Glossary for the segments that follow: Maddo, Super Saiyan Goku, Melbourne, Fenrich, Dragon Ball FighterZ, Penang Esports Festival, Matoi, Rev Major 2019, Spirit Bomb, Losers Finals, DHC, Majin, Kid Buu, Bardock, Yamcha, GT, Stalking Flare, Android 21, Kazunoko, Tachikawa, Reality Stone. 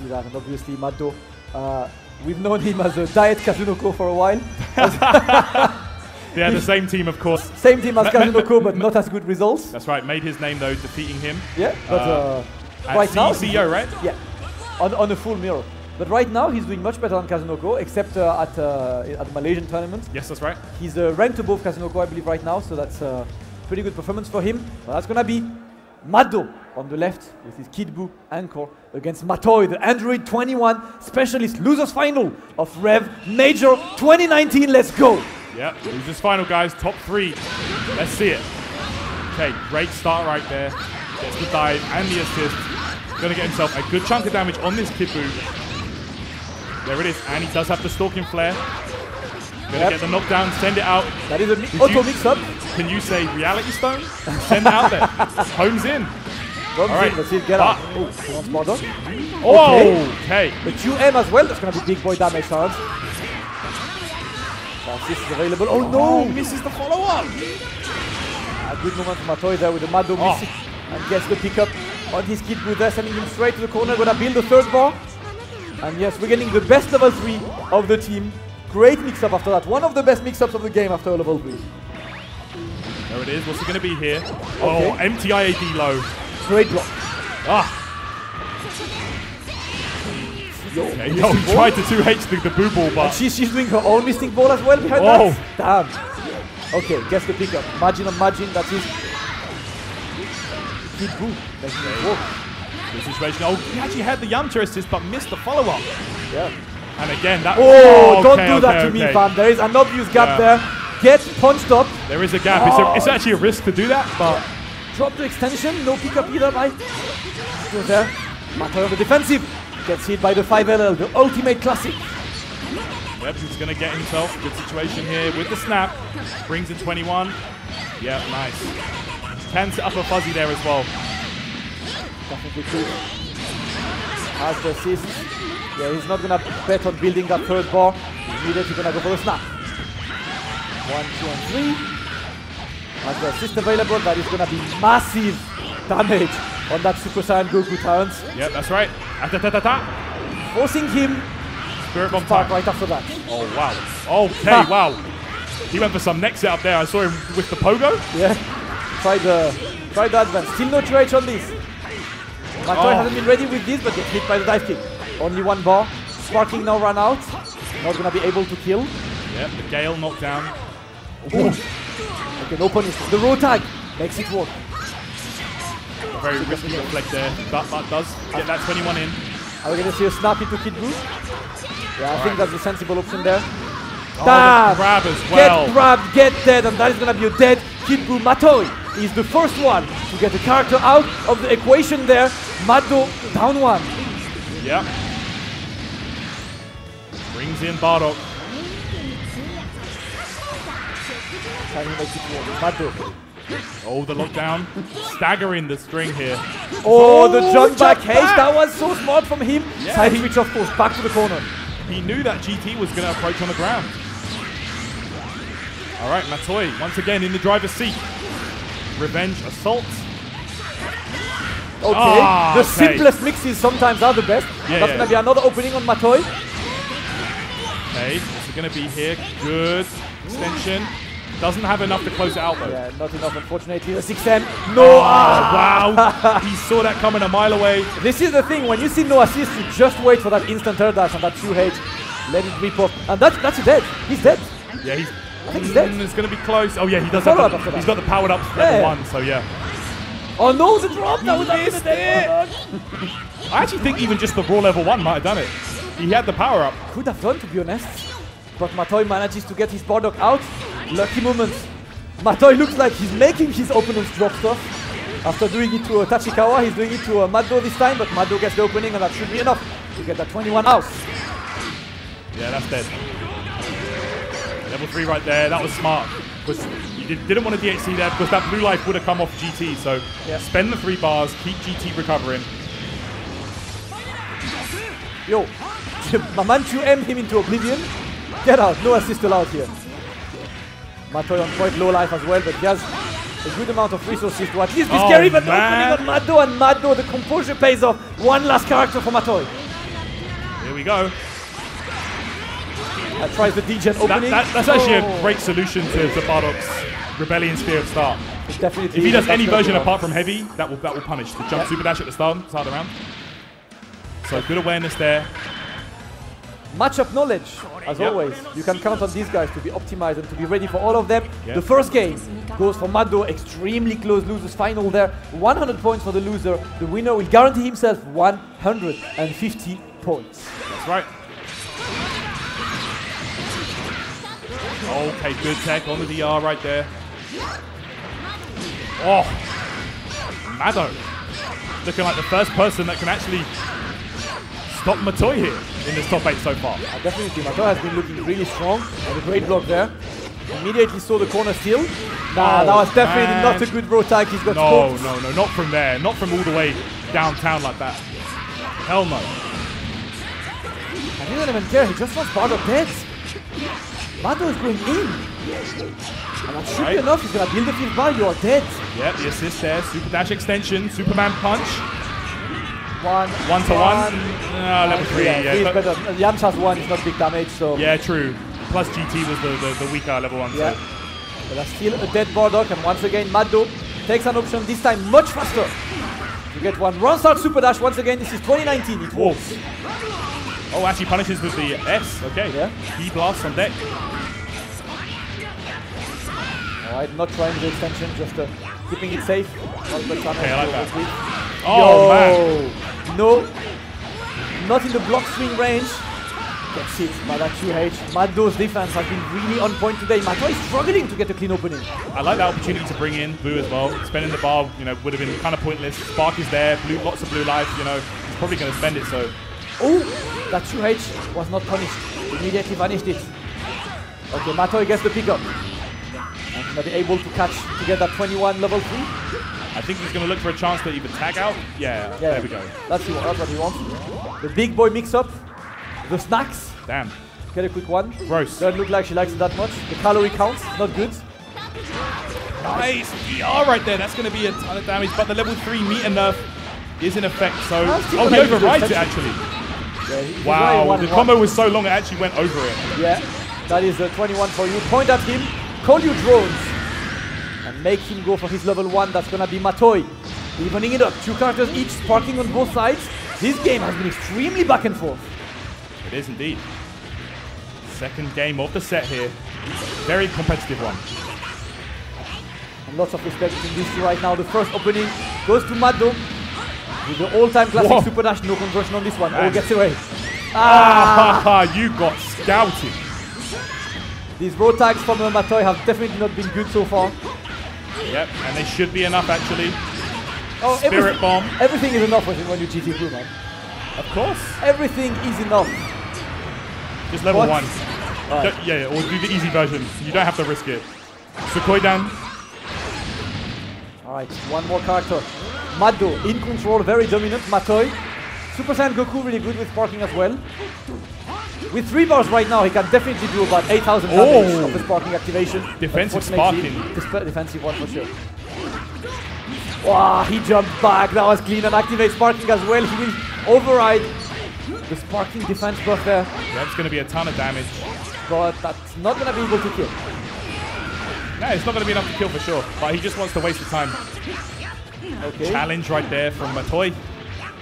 see that. And obviously Maddo, we've known him as a Diet Kazunoko for a while. Yeah, the same team, of course. Same team as Kazunoko, but not as good results. That's right. Made his name, though, defeating him. Yeah, but right now... CEO, right? Yeah, on a full mirror. But right now, he's doing much better than Kazunoko, except at the Malaysian tournament. Yes, that's right. He's ranked above Kazunoko, I believe, right now, so that's a pretty good performance for him. But that's going to be Maddo on the left with his Kid Buu anchor against Matoi, the Android 21 specialist losers final of Rev Major 2019. Let's go! Yeah, losers final, guys. Top three. Let's see it. Okay, great start right there. Gets the dive and the assist. Going to get himself a good chunk of damage on this Kid Buu. There it is, and he does have the Stalking Flare. Gonna get the knockdown, send it out. That is an auto mix-up. Can you say Reality Stone? Send it out there. Homes in. All right. Let's see it get out. Oh, okay. The QM as well. That's going to be big boy damage, Sarge. This is available. Oh, no. He misses the follow-up. A good moment for Matoi there with the Maddo missing. And gets the pickup on his Kid Buu there, sending him straight to the corner. Going to build the third bar. And yes, we're getting the best level 3 of the team. Great mix-up after that. One of the best mix-ups of the game after a level 3. There it is. What's it going to be here? Okay. Oh, MTIAD low. Great block. Yo, okay, tried to 2H the Buu ball, but... She's doing her own missing ball as well behind that. Damn. Okay, gets the pickup. Majin on Majin, that's his. Kid Buu. That's his. This is Rage. Oh, he actually had the Yamcha assist, but missed the follow-up. Yeah. And again, that... Oh, don't do that to me, fam. There is an obvious gap there. Get punched up. There is a gap. It's actually a risk to do that, but... Drop the extension. No pick-up either, by... Still there. Matoi on the defensive. Gets hit by the 5LL, the ultimate classic. Yep, he's going to get himself. Good situation here with the snap. Brings in 21. Yeah, nice. Can set up a fuzzy there as well. As the assist, yeah, he's not gonna bet on building that third bar. Immediately gonna go for the snap. 1, 2, and 3. As the assist available, that is gonna be massive damage on that Super Saiyan Goku talent. Yeah, that's right. Forcing him. Spirit Bomb park right after that. Oh wow. Okay, wow. He went for some neck setup there. I saw him with the pogo. Yeah. Try the advance. Still no 2H on this. Matoi hasn't been ready with this, but gets hit by the dive kick. Only one bar. Sparking now ran out. Not going to be able to kill. Yep, the Gale knocked down. Okay, no punishment. The row tag makes it work. A very risky reflect there. That does get that 21 in. Are we going to see a snap into Kid Buu? Yeah, I think that's a sensible option there. Damn! Grab as well. Get grabbed, get dead, and that is going to be a dead Kid Buu. Matoi is the first one to get the character out of the equation there. Maddo down one. Yeah. Brings in Bardock. Maddo. Oh, the lockdown. Staggering the string here. Oh, the jump back. That was so smart from him. Yeah. Side switch, of course, back to the corner. He knew that GT was going to approach on the ground. All right, Matoi once again in the driver's seat. Revenge assault. Okay, the simplest mixes sometimes are the best. Yeah, that's going to be another opening on Matoi. Okay, what's it going to be here? Good extension. Doesn't have enough to close it out though. Yeah, not enough, unfortunately. The 6M. No! Wow! He saw that coming a mile away. This is the thing, when you see no assist, you just wait for that instant air dash and that 2H. Let it rip off. And that's dead. He's dead. Yeah, he's... I think he's dead. It's going to be close. Oh yeah, he does have the, he's got the powered up level 1, so yeah. Oh no, the drop! That was missed it! I actually think even just the raw level 1 might have done it. He had the power up. Could have done, to be honest. But Matoi manages to get his Bardock out. Lucky moment. Matoi looks like he's making his opponent's drop stuff. After doing it to Tachikawa, he's doing it to Maddo this time, but Maddo gets the opening and that should be enough to get that 21 out. Yeah, that's dead. Level 3 right there, that was smart. Because you didn't want to DHC there because that blue life would have come off GT. So spend the 3 bars, keep GT recovering. Yo, my man 2M him into oblivion. Get out, no assist allowed here. Matoi on quite low life as well, but he has a good amount of resources to at least be scary. But opening on Maddo, and Maddo, the composure pays off. One last character for Matoi. Here we go. That tries the degen opening. That's actually a great solution to Bardock's Rebellion Spirit start. Definitely if he does any version apart from heavy, that will punish. The jump super dash at the start of the round. So good awareness there. Matchup knowledge, as always. You can count on these guys to be optimized and to be ready for all of them. Yep. The first game goes for Maddo, extremely close loser's final there. 100 points for the loser. The winner will guarantee himself 150 points. That's right. Okay, good tech on the DR right there. Oh, Maddo, looking like the first person that can actually stop Matoi here in this top 8 so far. Yeah, definitely, Matoi has been looking really strong. And a great block there. Immediately saw the corner steal. Nah, that was definitely not a good road tag. He's got scoped. No, not from there. Not from all the way downtown like that. Hell no. And he doesn't even care. He just wants Bardock dead. Maddo is going in. And that should be enough. He's going to build the field bar. You are dead. Yep, the assist there. Super dash extension. Superman punch. One to one. Level 3. Yeah, but Yamcha's one is not big damage, so... Yeah, true. Plus GT was the weaker level 1. Yeah. So. But that's still a dead Bardock, and once again, Maddo takes an option, this time much faster. You get one run start super dash. Once again, this is 2019. It works. Oh, actually punishes with the S. Okay. Yeah. Key blast on deck. Alright, not trying the extension, just keeping it safe. Okay, I like that. Oh, man. No, not in the block swing range. That's it, but that 2H. Maddo's defense has been really on point today. Matoi is struggling to get a clean opening. I like that opportunity to bring in Buu as well. Spending the bar, you know, would have been kind of pointless. Spark is there, lots of blue life, you know. He's probably going to spend it, so... Oh, that 2H was not punished. Immediately vanished it. Okay, Matoi gets the pickup. And he's not able to catch to get that 21 level 3. I think he's going to look for a chance to even tag out. Yeah, there we go. That's what he wants. The big boy mix-up. The snacks. Damn. Get a quick one. Gross. Doesn't look like she likes it that much. The calorie counts. Not good. Nice. DR right there. That's going to be a ton of damage. But the level 3 meter nerf is in effect. So, oh, he overrides it, actually. Yeah, he wow. The combo was so long, it actually went over it. Yeah. That is a 21 for you. Point at him. Call you drones. And make him go for his level 1. That's going to be Matoi. Evening it up. 2 characters each, sparking on both sides. This game has been extremely back and forth. It is indeed. Second game of the set here. Very competitive one. And lots of respect in these two right now. The first opening goes to Maddo. With the all-time classic super dash. No conversion on this one. Oh, gets away. Ah, you got scouted. These road tags from Matoi have definitely not been good so far. Yep, and they should be enough, actually. Oh, Spirit Bomb. Everything is enough when you GT through, man. Of course. Everything is enough. Just level 1. Right. Yeah, or do the easy version. You don't have to risk it. Sukoi down. Alright, one more character. Maddo, in control, very dominant. Matoi. Super Saiyan Goku, really good with sparking as well. With 3 bars right now, he can definitely do about 8,000 damage of the sparking activation. Defensive sparking. Defensive one for sure. Wow, he jumped back. That was clean. And activate sparking as well. He will override the sparking defense buff there. That's going to be a ton of damage. But that's not going to be able to kill. No, it's not going to be enough to kill for sure. But he just wants to waste the time. Okay. Challenge right there from Matoi.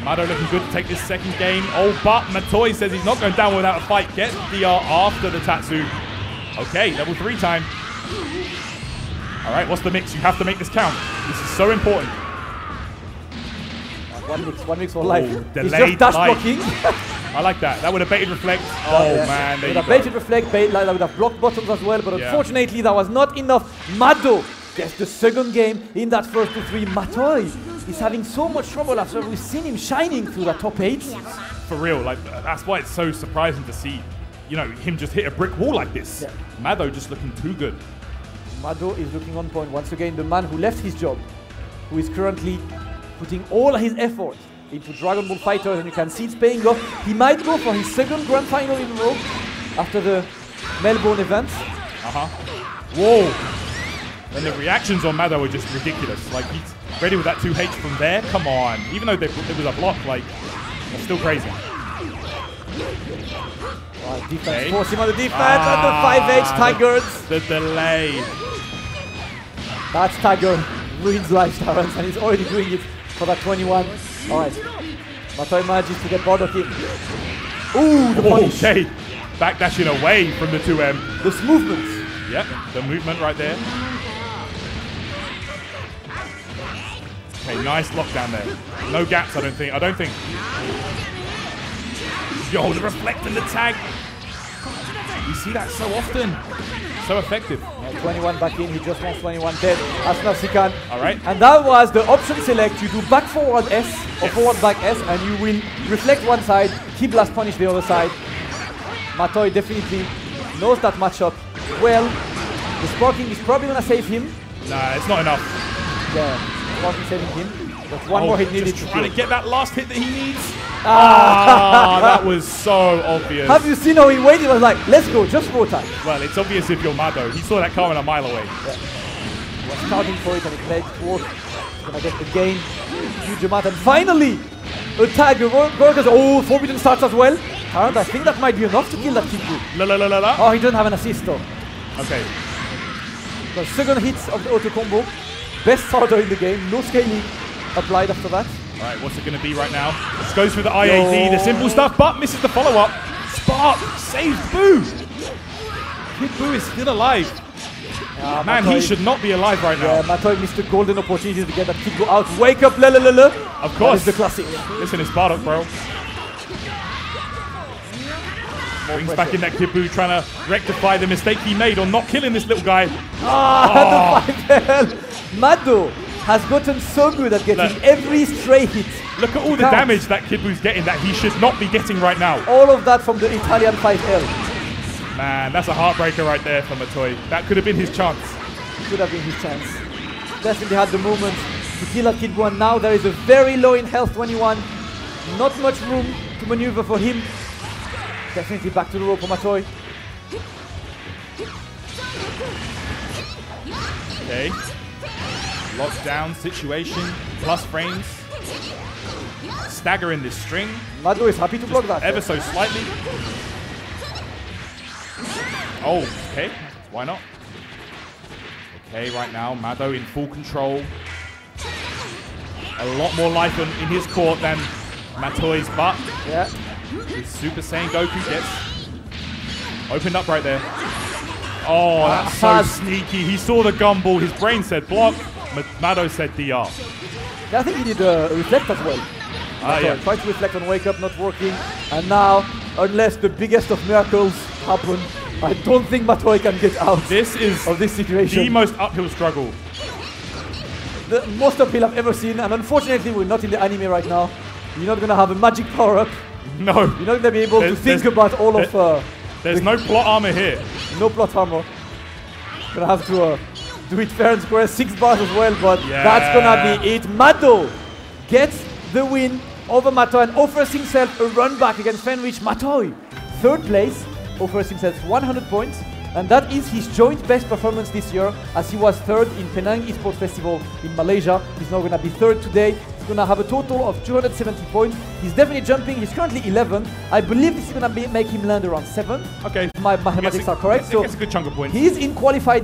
Maddo looking good to take this second game. Oh, but Matoi says he's not going down without a fight. Gets DR after the Tatsu. Okay, level 3 time. All right, what's the mix? You have to make this count. This is so important. One mix for life. Delayed dash blocking. I like that. That would have baited reflect. Oh, man. There would have baited reflect, bait light. That would have blocked bottoms as well. But unfortunately, that was not enough. Maddo gets the second game in that first 2-3. Matoi. He's having so much trouble after we've seen him shining through the top 8. For real, like that's why it's so surprising to see, you know, him just hit a brick wall like this. Yeah. Maddo just looking too good. Maddo is looking on point. Once again, the man who left his job, who is currently putting all his effort into Dragon Ball FighterZ, and you can see it's paying off. He might go for his second grand final in a row after the Melbourne event. Whoa. And the reactions on Maddo were just ridiculous. Like, he's ready with that 2H from there. Come on. Even though it was a block, like, it's still crazy. Oh, defense, okay. Force him on the defense, and the 5H Tigers. The delay. That's Tiger. Ruins life, Terrence, and he's already doing it for that 21. Alright. Matoi manages to get Bardock in. Ooh, the punish. Okay. Backdashing away from the 2M. This movement. Yep, the movement right there. Okay, nice lockdown there. No gaps, I don't think. Yo, the reflect and the tag. You see that so often. So effective. Yeah, 21 back in. He just wants 21 dead. As much as he can. All right. And that was the option select. You do back forward S or forward back S, and you will reflect one side, keep blast punish the other side. Matoi definitely knows that matchup well. The Sparking is probably going to save him. Nah, it's not enough. Yeah. Saving him, but one more hit needed. Just trying to get that last hit that he needs. Ah, that was so obvious. Have you seen how he waited? I was like, let's go, just rotate. Well, it's obvious if you're Maddo. He saw that coming a mile away. Yeah. He was counting for it and it made it work. He's gonna get the gain. Huge amount. And finally, a tag. Oh, Forbidden starts as well. And I think that might be enough to kill that Kid Buu. Oh, he doesn't have an assist though. Okay. The second hit of the auto combo. Best solder in the game, no scaling applied after that. Alright, what's it going to be right now? This goes for the IAD, the simple stuff, but misses the follow-up. Spark saves Buu! Kid Buu is still alive. Man, Matoi, he should not be alive right now. Yeah, Matoi missed the golden opportunity to get that Kid Buu out. Wake up, Of course. That is the classic. Listen, it's Bardock, bro. Brings back in that Kid Buu, trying to rectify the mistake he made on not killing this little guy. The 5L. Maddo has gotten so good at getting every stray hit. Look at all the damage that Kid Buu's getting that he should not be getting right now. All of that from the Italian 5L. Man, that's a heartbreaker right there for Matoi. That could have been his chance. Could have been his chance. Definitely had the movement to kill at Kid Buu, and now there is a very low in health 21. Not much room to maneuver for him. Definitely back to the rope for Matoi. Okay. Lockdown situation, plus frames. Stagger in this string. Maddo is happy to block that. Ever so slightly. Oh, okay. Why not? Okay, right now, Maddo in full control. A lot more life in his court than Matoi's, but his Super Saiyan Goku gets opened up right there. Oh, that's so sneaky. He saw the gumball. His brain said block. Maddo said DR. I think he did reflect as well. Tried to reflect on wake up, not working. And now, unless the biggest of miracles happen, I don't think Matoi can get out of this situation. The most uphill struggle. The most uphill I've ever seen. And unfortunately, we're not in the anime right now. You're not going to have a magic power-up. No. You're not going to be able to think about all of... There's no plot armor here. No plot armor. Gonna have to do it fair and square. 6 bars as well, but that's gonna be it. Maddo gets the win over Matoi and offers himself a run back against Fenrich. Matoi, 3rd place, offers himself 100 points. And that is his joint best performance this year, as he was 3rd in Penang Esports Festival in Malaysia. He's now gonna be 3rd today. He's gonna have a total of 270 points. He's definitely jumping. He's currently 11th. I believe this is gonna make him land around 7th. Okay. My mathematics are correct. So it's a good chunk of points. He's in qualified.